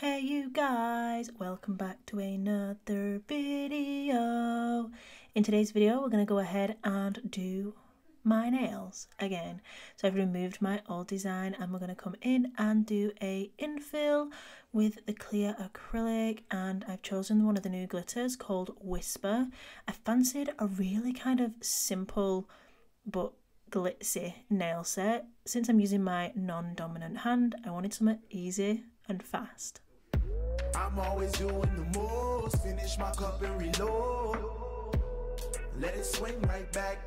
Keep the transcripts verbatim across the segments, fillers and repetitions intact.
Hey you guys, welcome back to another video. In today's video we're going to go ahead and do my nails again. So I've removed my old design and we're going to come in and do a infill with the clear acrylic, and I've chosen one of the new glitters called Whisper. I fancied a really kind of simple but glitzy nail set. Since I'm using my non-dominant hand, I wanted something easy and fast. I'm always doing the most, finish my cup and reload. Let it swing right back,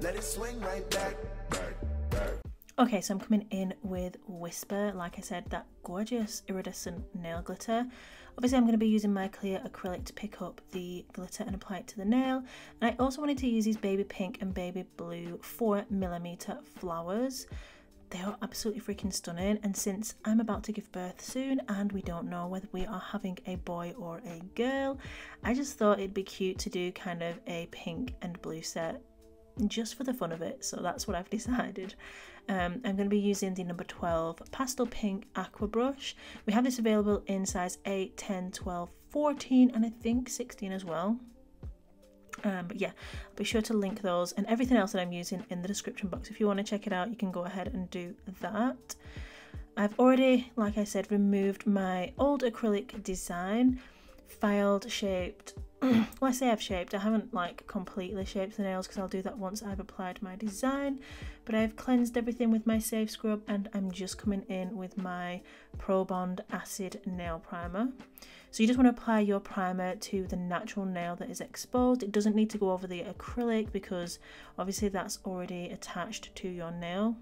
let it swing right back, back, back. Okay, so I'm coming in with Whisper, like I said, that gorgeous iridescent nail glitter. Obviously I'm going to be using my clear acrylic to pick up the glitter and apply it to the nail. And I also wanted to use these baby pink and baby blue four millimeter flowers. They are absolutely freaking stunning, and since I'm about to give birth soon and we don't know whether we are having a boy or a girl, I just thought it'd be cute to do kind of a pink and blue set just for the fun of it, so that's what I've decided. Um, I'm going to be using the number twelve pastel pink aqua brush. We have this available in size eight, ten, twelve, fourteen and I think sixteen as well. Um, but yeah, be sure to link those and everything else that I'm using in the description box. If you want to check it out, you can go ahead and do that. I've already, like I said, removed my old acrylic design, filed, shaped. Well, I say I've shaped, I haven't like completely shaped the nails because I'll do that once I've applied my design. But I've cleansed everything with my Safe Scrub and I'm just coming in with my Pro Bond Acid Nail Primer. So you just want to apply your primer to the natural nail that is exposed. It doesn't need to go over the acrylic because obviously that's already attached to your nail.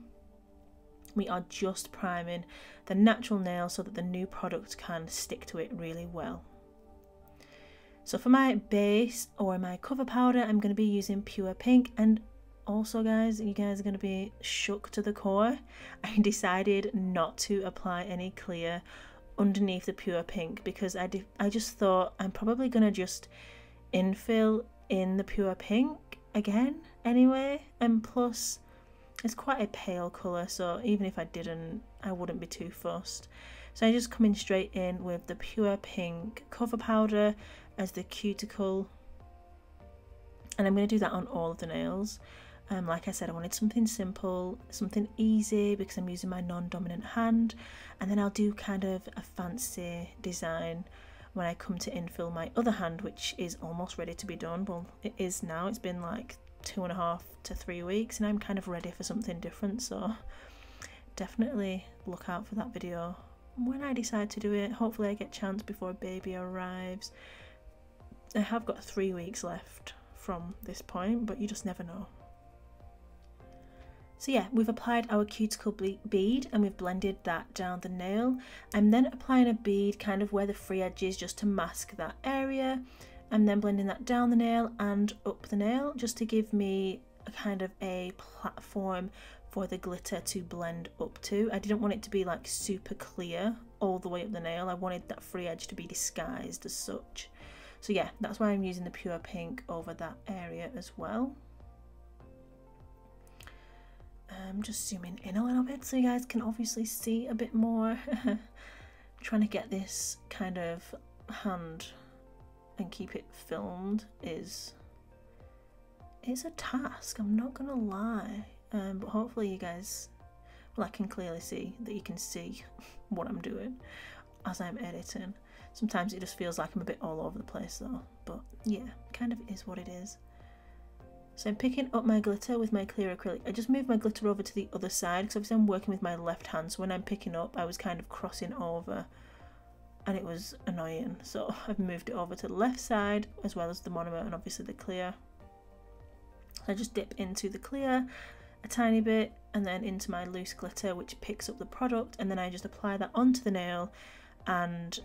We are just priming the natural nail so that the new product can stick to it really well. So for my base or my cover powder, I'm going to be using Pure Pink. And also guys, you guys are going to be shook to the core. I decided not to apply any clear underneath the Pure Pink because I, I just thought I'm probably going to just infill in the Pure Pink again anyway, and plus it's quite a pale colour, so even if I didn't, I wouldn't be too fussed. So I'm just coming straight in with the Pure Pink cover powder as the cuticle, and I'm going to do that on all of the nails. Um, like I said, I wanted something simple, something easy because I'm using my non-dominant hand, and then I'll do kind of a fancy design when I come to infill my other hand, which is almost ready to be done. Well, it is now. It's been like two and a half to three weeks and I'm kind of ready for something different, so definitely look out for that video when I decide to do it. Hopefully I get a chance before baby arrives. I have got three weeks left from this point, but you just never know. So yeah, we've applied our cuticle bead and we've blended that down the nail. I'm then applying a bead kind of where the free edge is just to mask that area. I'm then blending that down the nail and up the nail just to give me a kind of a platform for the glitter to blend up to. I didn't want it to be like super clear all the way up the nail. I wanted that free edge to be disguised as such. So yeah, that's why I'm using the Pure Pink over that area as well. I'm just zooming in a little bit so you guys can obviously see a bit more. Trying to get this kind of hand and keep it filmed is it's a task, I'm not gonna lie, um, but hopefully you guys, well, I can clearly see that you can see what I'm doing as I'm editing. Sometimes it just feels like I'm a bit all over the place though, but yeah, kind of is what it is. So I'm picking up my glitter with my clear acrylic. I just moved my glitter over to the other side because obviously I'm working with my left hand, so when I'm picking up I was kind of crossing over and it was annoying, so I've moved it over to the left side as well as the monomer and obviously the clear. So I just dip into the clear a tiny bit and then into my loose glitter, which picks up the product, and then I just apply that onto the nail and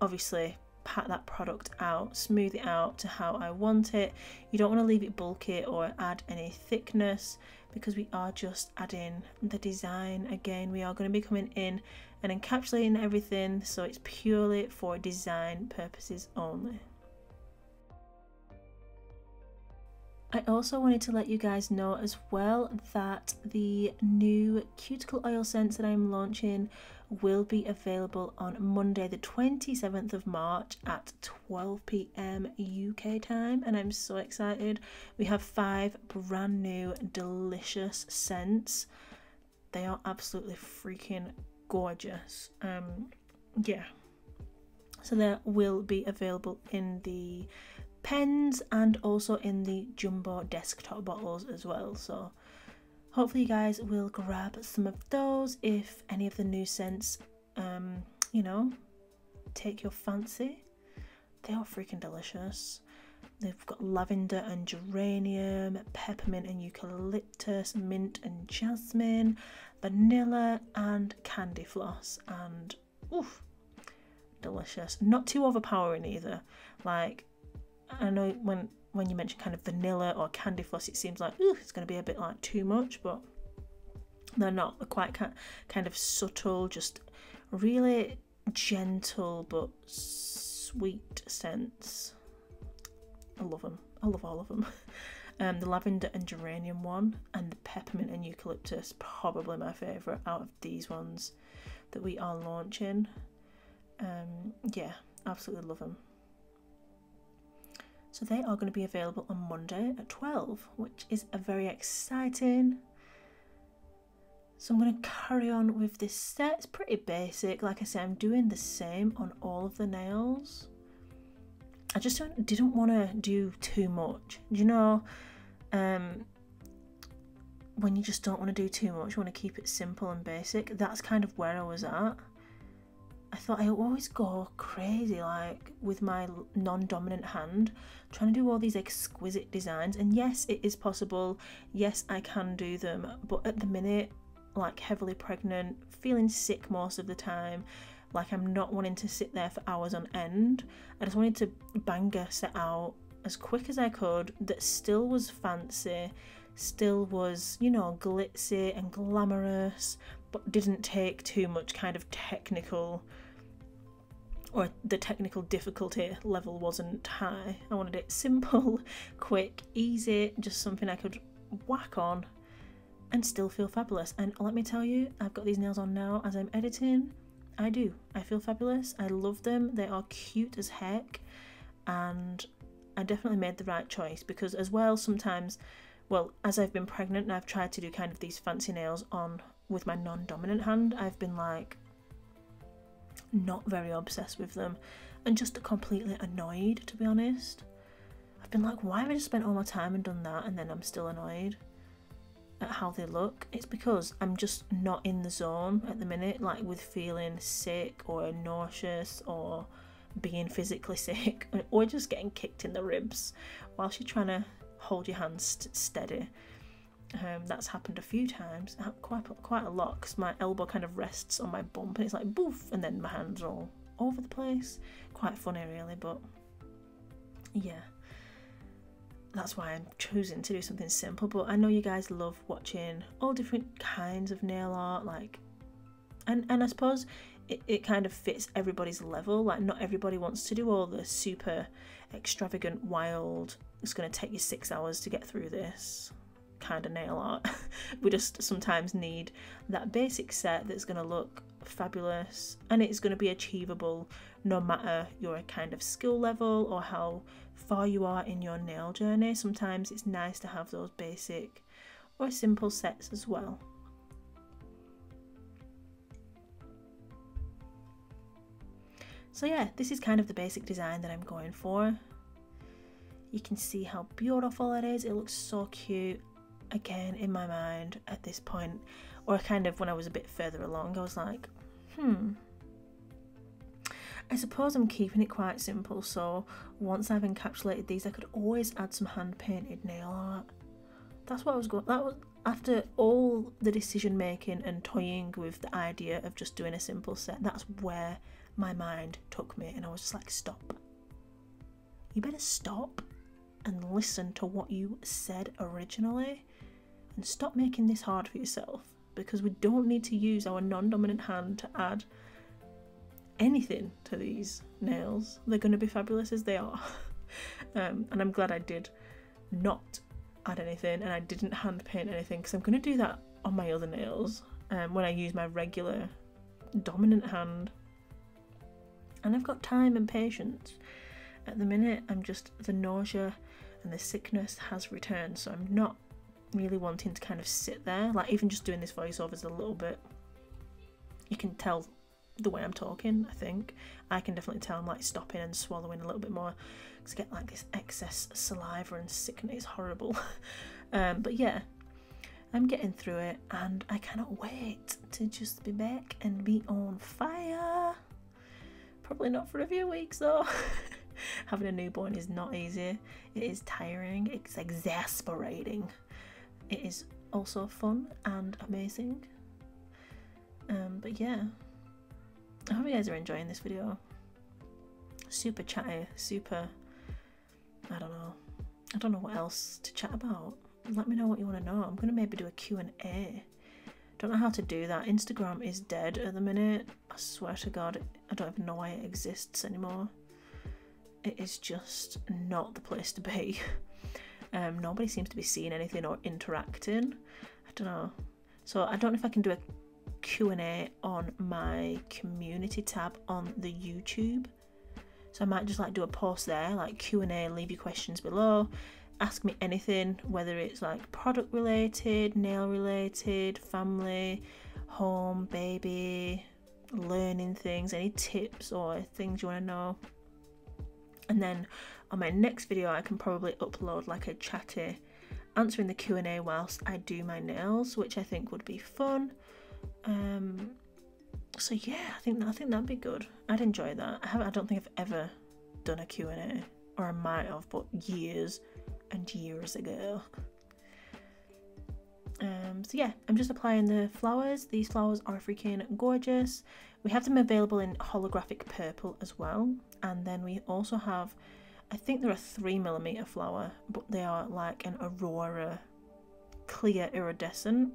obviously pat that product out, smooth it out to how I want it. You don't want to leave it bulky or add any thickness because we are just adding the design again. We are going to be coming in and encapsulating everything, so it's purely for design purposes only. I also wanted to let you guys know as well that the new cuticle oil scents that I'm launching will be available on Monday the twenty-seventh of March at twelve p m U K time, and I'm so excited. We have five brand new delicious scents. They are absolutely freaking gorgeous. Um, yeah, so they will be available in the pens and also in the jumbo desktop bottles as well, so hopefully you guys will grab some of those if any of the new scents um you know take your fancy. They are freaking delicious. They've got lavender and geranium, peppermint and eucalyptus, mint and jasmine, vanilla and candy floss, and oof, delicious. Not too overpowering either. Like, I know when when you mention kind of vanilla or candy floss, it seems like ooh, it's going to be a bit like too much, but they're not. They're quite kind of subtle, just really gentle but sweet scents. I love them. I love all of them. Um, the lavender and geranium one and the peppermint and eucalyptus, probably my favourite out of these ones that we are launching. Um, yeah, absolutely love them. So they are going to be available on Monday at twelve, which is a very exciting. So I'm going to carry on with this set. It's pretty basic. Like I said, I'm doing the same on all of the nails. I just don't, didn't want to do too much. You know, um, when you just don't want to do too much, you want to keep it simple and basic. That's kind of where I was at. I thought I always go crazy, like with my non-dominant hand, trying to do all these exquisite designs. And yes, it is possible. Yes, I can do them. But at the minute, like heavily pregnant, feeling sick most of the time, like I'm not wanting to sit there for hours on end. I just wanted to bang a set out as quick as I could that still was fancy, still was, you know, glitzy and glamorous, but didn't take too much kind of technical, or the technical difficulty level wasn't high. I wanted it simple, quick, easy, just something I could whack on and still feel fabulous. And let me tell you, I've got these nails on now as I'm editing. I do. I feel fabulous. I love them. They are cute as heck. And I definitely made the right choice, because as well sometimes, well, as I've been pregnant and I've tried to do kind of these fancy nails on with my non-dominant hand, I've been like not very obsessed with them and just completely annoyed, to be honest. I've been like, why have I just spent all my time and done that, and then I'm still annoyed at how they look? It's because I'm just not in the zone at the minute, like with feeling sick or nauseous or being physically sick or just getting kicked in the ribs whilst you're trying to hold your hands steady. Um, that's happened a few times, quite, quite a lot, because my elbow kind of rests on my bump and it's like boof, and then my hands are all over the place. Quite funny really, but yeah, that's why I'm choosing to do something simple. But I know you guys love watching all different kinds of nail art, like, and, and I suppose it, it kind of fits everybody's level. Like, not everybody wants to do all the super extravagant, wild, it's going to take you six hours to get through this kind of nail art. We just sometimes need that basic set that's going to look fabulous, and it's going to be achievable no matter your kind of skill level or how far you are in your nail journey. Sometimes it's nice to have those basic or simple sets as well. So yeah, this is kind of the basic design that I'm going for. You can see how beautiful it is. It looks so cute. Again, in my mind at this point, or kind of when I was a bit further along, I was like, hmm, I suppose I'm keeping it quite simple, so once I've encapsulated these, I could always add some hand-painted nail art. That's what I was going, that was after all the decision making and toying with the idea of just doing a simple set. That's where my mind took me, and I was just like, stop, you better stop and listen to what you said originally. And stop making this hard for yourself, because we don't need to use our non-dominant hand to add anything to these nails. They're going to be fabulous as they are. Um, and I'm glad I did not add anything, and I didn't hand paint anything because I'm going to do that on my other nails um, when I use my regular dominant hand. And I've got time and patience. At the minute, I'm just, the nausea and the sickness has returned, so I'm not really wanting to kind of sit there. Like, even just doing this voiceover is a little bit, you can tell the way I'm talking, I think. I can definitely tell I'm like stopping and swallowing a little bit more because I get like this excess saliva and sickness, it's horrible. um, but yeah, I'm getting through it, and I cannot wait to just be back and be on fire. Probably not for a few weeks though. Having a newborn is not easy. It is tiring, it's exasperating. It is also fun and amazing. Um, but yeah, I hope you guys are enjoying this video. Super chatty, super, I don't know. I don't know what else to chat about. Let me know what you want to know. I'm going to maybe do a Q and A. Don't know how to do that. Instagram is dead at the minute. I swear to God, I don't even know why it exists anymore. It is just not the place to be. Um, nobody seems to be seeing anything or interacting. I don't know. So I don't know if I can do a Q and A on my community tab on the YouTube. So I might just like do a post there, like Q and A, leave your questions below. Ask me anything, whether it's like product related, nail related, family, home, baby, learning things, any tips or things you want to know. And then on my next video, I can probably upload like a chatty answering the Q and A whilst I do my nails, which I think would be fun. Um, so yeah, I think that, I think that'd be good. I'd enjoy that. I haven't, I don't think I've ever done a Q and A, or I might have, but years and years ago. Um, so yeah, I'm just applying the flowers. These flowers are freaking gorgeous. We have them available in holographic purple as well. And then we also have, I think they're a three millimeter flower, but they are like an aurora clear iridescent.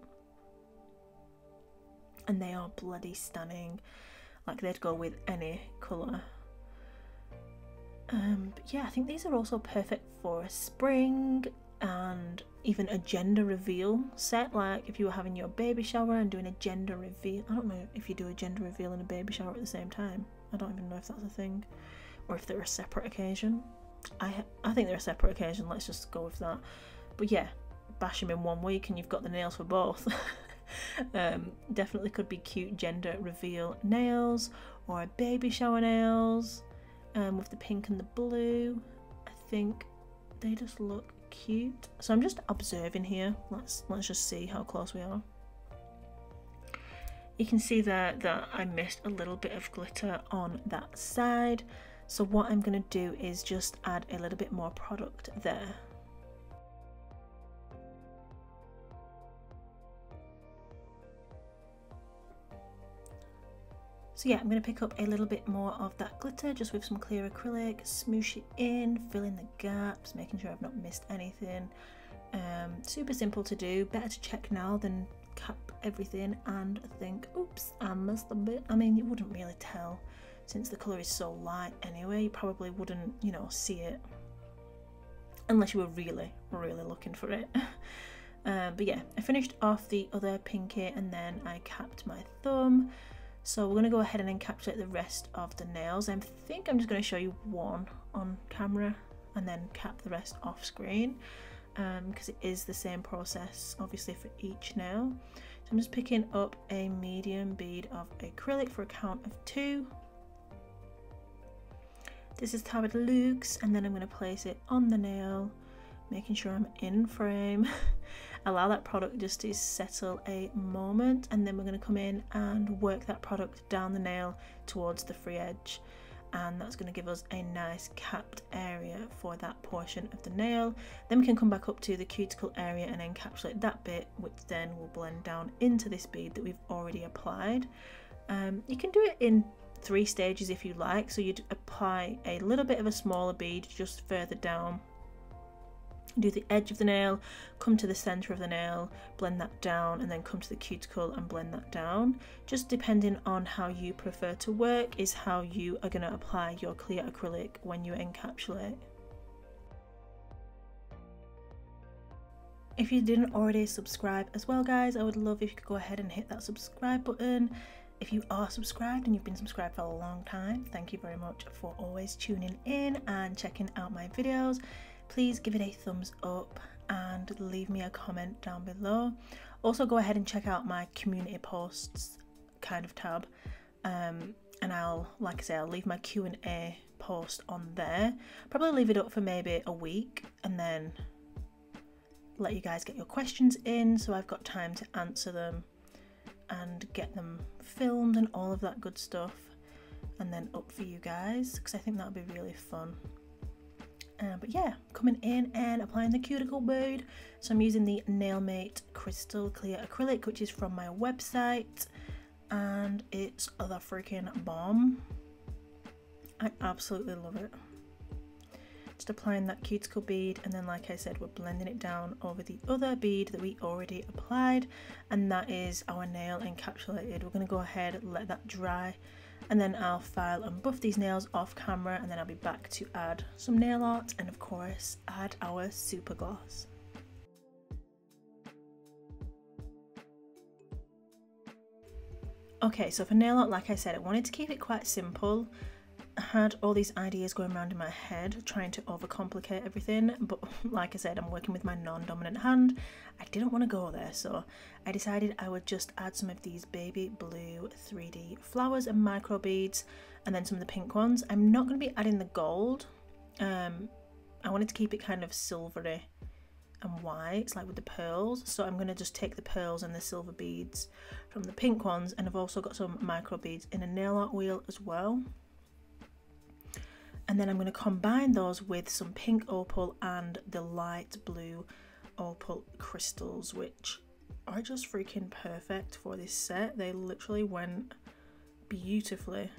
And they are bloody stunning. Like, they'd go with any colour. Um, but yeah, I think these are also perfect for spring and even a gender reveal set. Like, if you were having your baby shower and doing a gender reveal. I don't know if you do a gender reveal and a baby shower at the same time. I don't even know if that's a thing. Or if they're a separate occasion. I, I think they're a separate occasion. Let's just go with that. But yeah, bash them in one week and you've got the nails for both. Um, definitely could be cute gender reveal nails or baby shower nails um, with the pink and the blue. I think they just look cute. So I'm just observing here. Let's let's just see how close we are. You can see there that I missed a little bit of glitter on that side. So what I'm going to do is just add a little bit more product there. So yeah, I'm going to pick up a little bit more of that glitter just with some clear acrylic, smoosh it in, fill in the gaps, making sure I've not missed anything. Um, super simple to do, better to check now than cap everything and think, oops, I missed a bit. I mean, you wouldn't really tell since the colour is so light anyway, you probably wouldn't, you know, see it unless you were really, really looking for it. uh, but yeah, I finished off the other pinky and then I capped my thumb. So we're going to go ahead and encapsulate the rest of the nails. I think I'm just going to show you one on camera and then cap the rest off screen because um, it is the same process obviously for each nail. So I'm just picking up a medium bead of acrylic for a count of two. This is how it looks, and then I'm going to place it on the nail, making sure I'm in frame. Allow that product just to settle a moment, and then we're going to come in and work that product down the nail towards the free edge, and that's going to give us a nice capped area for that portion of the nail. Then we can come back up to the cuticle area and encapsulate that bit, which then will blend down into this bead that we've already applied. Um, you can do it in three stages if you like, so you'd apply a little bit of a smaller bead just further down, do the edge of the nail, come to the center of the nail, blend that down, and then come to the cuticle and blend that down. Just depending on how you prefer to work is how you are going to apply your clear acrylic when you encapsulate. If you didn't already subscribe as well, guys, I would love if you could go ahead and hit that subscribe button. If you are subscribed and you've been subscribed for a long time, thank you very much for always tuning in and checking out my videos. Please give it a thumbs up and leave me a comment down below. Also, go ahead and check out my community posts kind of tab, um, and I'll, like I say, I'll leave my Q and A post on there. Probably leave it up for maybe a week and then let you guys get your questions in so I've got time to answer them and get them filmed and all of that good stuff and then up for you guys, because I think that'll be really fun. Uh, but yeah, coming in and applying the cuticle bead. So I'm using the Nail Mate Crystal Clear Acrylic, which is from my website, and it's the freaking bomb. I absolutely love it. Just applying that cuticle bead, and then like I said, we're blending it down over the other bead that we already applied, and that is our nail encapsulated. We're going to go ahead and let that dry, and then I'll file and buff these nails off camera, and then I'll be back to add some nail art and of course add our super gloss. Okay, so for nail art, like I said, I wanted to keep it quite simple. I had all these ideas going around in my head trying to overcomplicate everything, but like I said, I'm working with my non-dominant hand. I didn't want to go there, so I decided I would just add some of these baby blue three D flowers and micro beads, and then some of the pink ones. I'm not going to be adding the gold. um I wanted to keep it kind of silvery and white, like with the pearls, so I'm going to just take the pearls and the silver beads from the pink ones, and I've also got some micro beads in a nail art wheel as well. And then I'm going to combine those with some pink opal and the light blue opal crystals, which are just freaking perfect for this set. They literally went beautifully.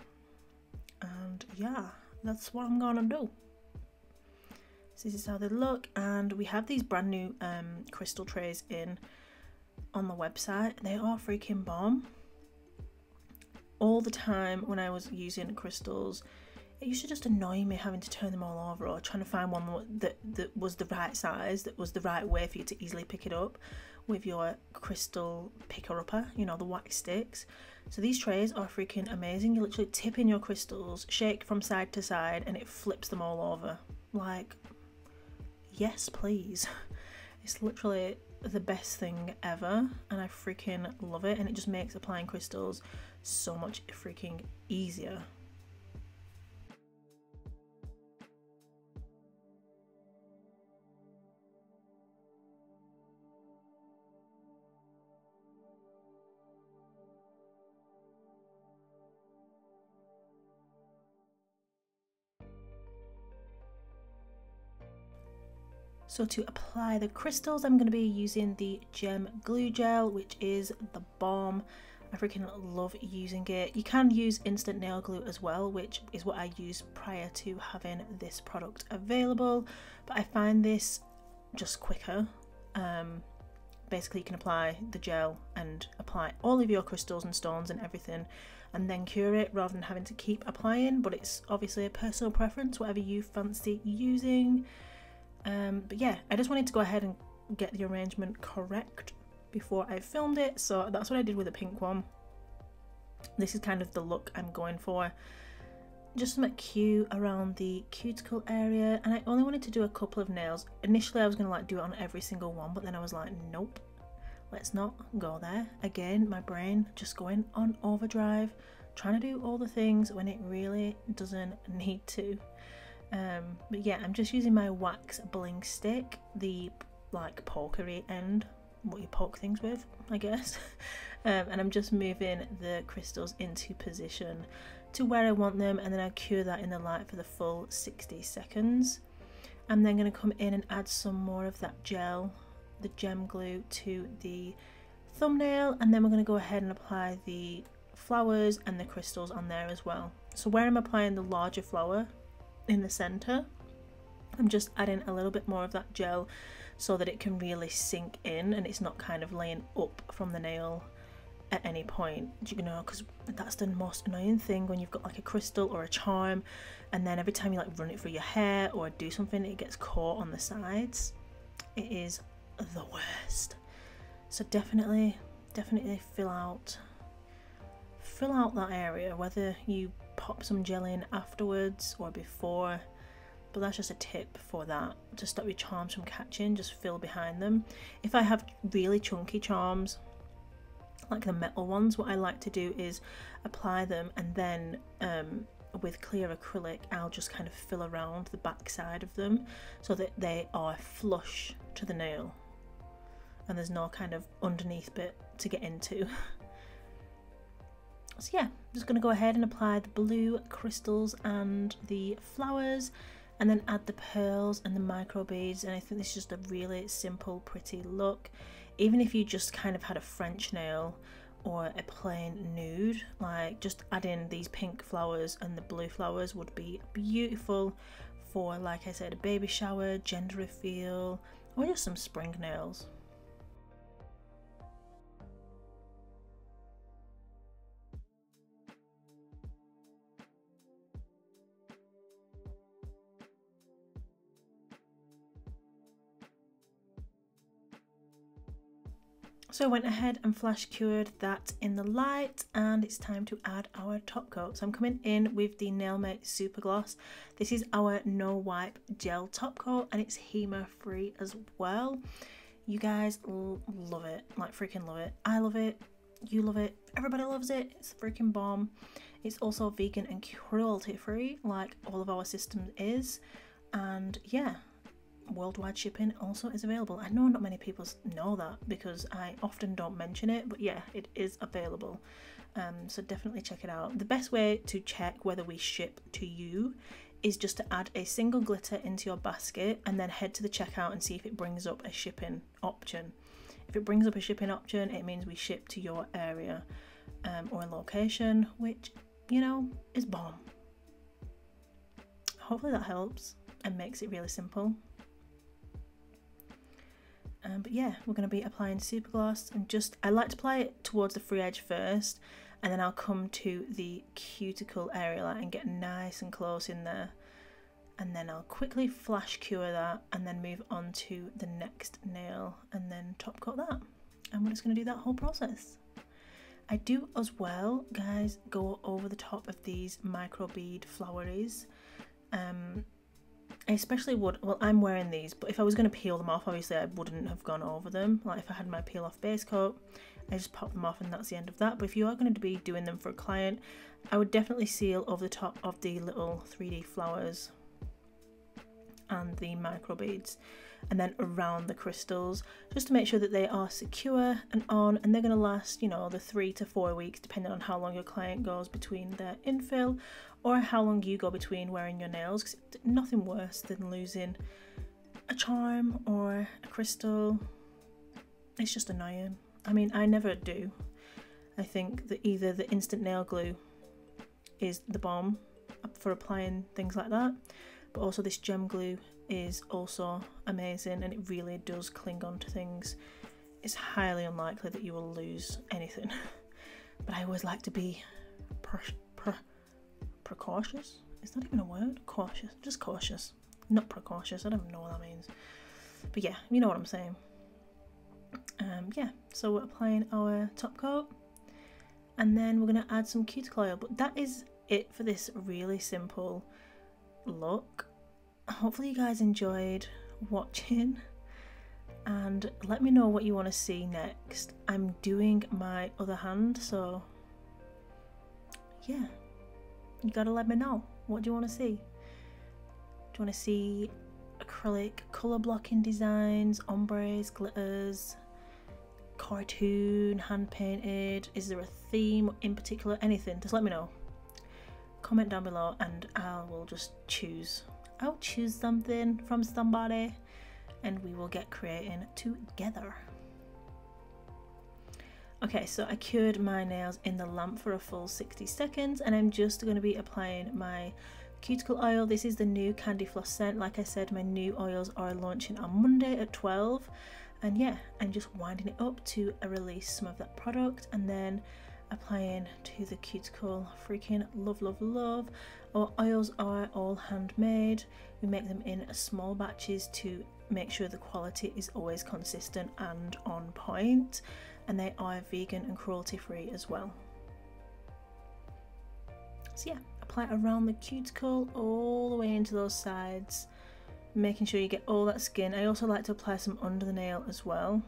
And yeah, that's what I'm going to do. So this is how they look. And we have these brand new um, crystal trays in on the website. They are freaking bomb. All the time when I was using crystals, it used to just annoy me having to turn them all over or trying to find one that, that was the right size, that was the right way for you to easily pick it up with your crystal picker-upper, you know, the wax sticks. So these trays are freaking amazing. You literally tip in your crystals, shake from side to side, and it flips them all over. Like, yes please. It's literally the best thing ever, and I freaking love it, and it just makes applying crystals so much freaking easier. So to apply the crystals, I'm going to be using the Gem Glue Gel, which is the bomb. I freaking love using it. You can use instant nail glue as well, which is what I used prior to having this product available, but I find this just quicker. Um, basically, you can apply the gel and apply all of your crystals and stones and everything, and then cure it rather than having to keep applying, but it's obviously a personal preference, whatever you fancy using. Um, but yeah, I just wanted to go ahead and get the arrangement correct before I filmed it, so that's what I did with the pink one. This is kind of the look I'm going for. Just some cute around the cuticle area, and I only wanted to do a couple of nails. Initially I was going to like do it on every single one, but then I was like, nope, let's not go there. Again, my brain just going on overdrive, trying to do all the things when it really doesn't need to. Um, but yeah, I'm just using my wax bling stick, the like pokery end, what you poke things with, I guess. Um, and I'm just moving the crystals into position to where I want them, and then I cure that in the light for the full sixty seconds. I'm then going to come in and add some more of that gel, the gem glue, to the thumbnail, and then we're going to go ahead and apply the flowers and the crystals on there as well. So where I'm applying the larger flower in the center, I'm just adding a little bit more of that gel so that it can really sink in and it's not kind of laying up from the nail at any point, you know, because that's the most annoying thing when you've got like a crystal or a charm, and then every time you like run it through your hair or do something, it gets caught on the sides. It is the worst. So definitely, definitely fill out, fill out that area, whether you pop some gel in afterwards or before. But that's just a tip for that, to stop your charms from catching, just fill behind them. If I have really chunky charms, like the metal ones, what I like to do is apply them and then um, with clear acrylic I'll just kind of fill around the back side of them so that they are flush to the nail and there's no kind of underneath bit to get into. So yeah, I'm just going to go ahead and apply the blue crystals and the flowers, and then add the pearls and the micro beads. And I think this is just a really simple, pretty look. Even if you just kind of had a French nail or a plain nude, like just adding these pink flowers and the blue flowers would be beautiful for, like I said, a baby shower, gender reveal, or just some spring nails. So I went ahead and flash cured that in the light, and it's time to add our top coat. So I'm coming in with the Nail Mate Super Gloss. This is our no wipe gel top coat and it's HEMA free as well. You guys love it, like freaking love it. I love it, you love it, everybody loves it. It's freaking bomb. It's also vegan and cruelty free, like all of our system is. And yeah, worldwide shipping also is available. I know not many people know that because I often don't mention it, but yeah, it is available. Um, so definitely check it out. The best way to check whether we ship to you is just to add a single glitter into your basket and then head to the checkout and see if it brings up a shipping option. If it brings up a shipping option, it means we ship to your area um, or location, which, you know, is bomb. Hopefully that helps and makes it really simple. Um, but yeah, we're going to be applying Super Gloss, and just I like to apply it towards the free edge first, and then I'll come to the cuticle area like, and get nice and close in there, and then I'll quickly flash cure that and then move on to the next nail and then top coat that, and we're just going to do that whole process. I do as well, guys, go over the top of these micro bead floweries. um, I especially would, well, I'm wearing these, but if I was going to peel them off, obviously I wouldn't have gone over them. Like if I had my peel off base coat, I just pop them off and that's the end of that. But if you are going to be doing them for a client, I would definitely seal over the top of the little three D flowers and the micro beads, and then around the crystals, just to make sure that they are secure and on, and they're going to last, you know, the three to four weeks depending on how long your client goes between their infill or how long you go between wearing your nails, because nothing worse than losing a charm or a crystal. It's just annoying. I mean, I never do. I think that either the instant nail glue is the bomb for applying things like that, but also this gem glue is also amazing, and it really does cling on to things. It's highly unlikely that you will lose anything. But I always like to be pre pre precautious. It's not even a word. Cautious. Just cautious. Not precautious. I don't even know what that means. But yeah, you know what I'm saying. Um, yeah, so we're applying our top coat, and then we're going to add some cuticle oil. But that is it for this really simple look. Hopefully you guys enjoyed watching, and let me know what you want to see next. I'm doing my other hand, so yeah, you gotta let me know. What do you want to see? Do you want to see acrylic color blocking designs, ombres, glitters, cartoon, hand painted? Is there a theme in particular? Anything, just let me know. Comment down below and I will just choose. I'll choose something from somebody and we will get creating together. Okay, so I cured my nails in the lamp for a full sixty seconds, and I'm just going to be applying my cuticle oil. This is the new candy floss scent. Like I said, my new oils are launching on Monday at twelve, and yeah, I'm just winding it up to release some of that product, and then applying to the cuticle. Freaking love, love, love. Our oils are all handmade. We make them in small batches to make sure the quality is always consistent and on point, and they are vegan and cruelty free as well. So yeah, apply around the cuticle all the way into those sides, making sure you get all that skin. I also like to apply some under the nail as well.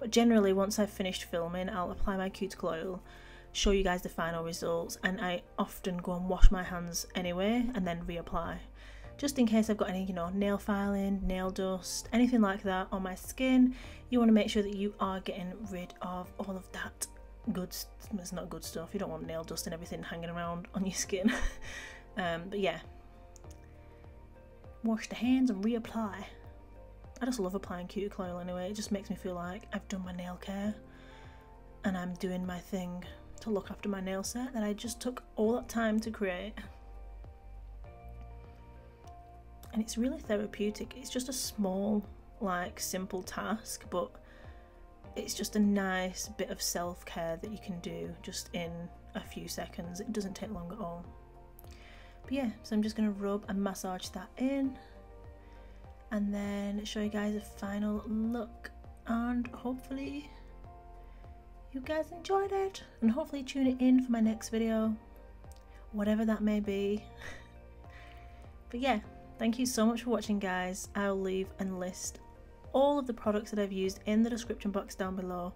But generally, once I've finished filming, I'll apply my cuticle oil, show you guys the final results, and I often go and wash my hands anyway and then reapply, just in case I've got any, you know, nail filing, nail dust, anything like that on my skin. You want to make sure that you are getting rid of all of that good, it's not good stuff, you don't want nail dust and everything hanging around on your skin. Um, but yeah, wash the hands and reapply. I just love applying cuticle oil anyway, it just makes me feel like I've done my nail care and I'm doing my thing to look after my nail set that I just took all that time to create. And it's really therapeutic. It's just a small, like, simple task, but it's just a nice bit of self-care that you can do just in a few seconds. It doesn't take long at all. But yeah, so I'm just going to rub and massage that in and then show you guys a final look, and hopefully you guys enjoyed it, and hopefully tune it in for my next video, whatever that may be. But yeah, thank you so much for watching, guys. I'll leave and list all of the products that I've used in the description box down below.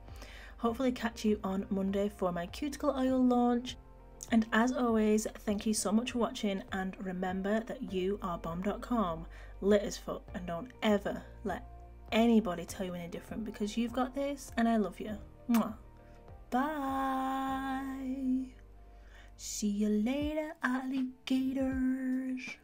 Hopefully catch you on Monday for my cuticle oil launch. And as always, thank you so much for watching, and remember that you are bomb dot com, lit as fuck, and don't ever let anybody tell you any different, because you've got this and I love you. Mwah. Bye. See you later, alligators.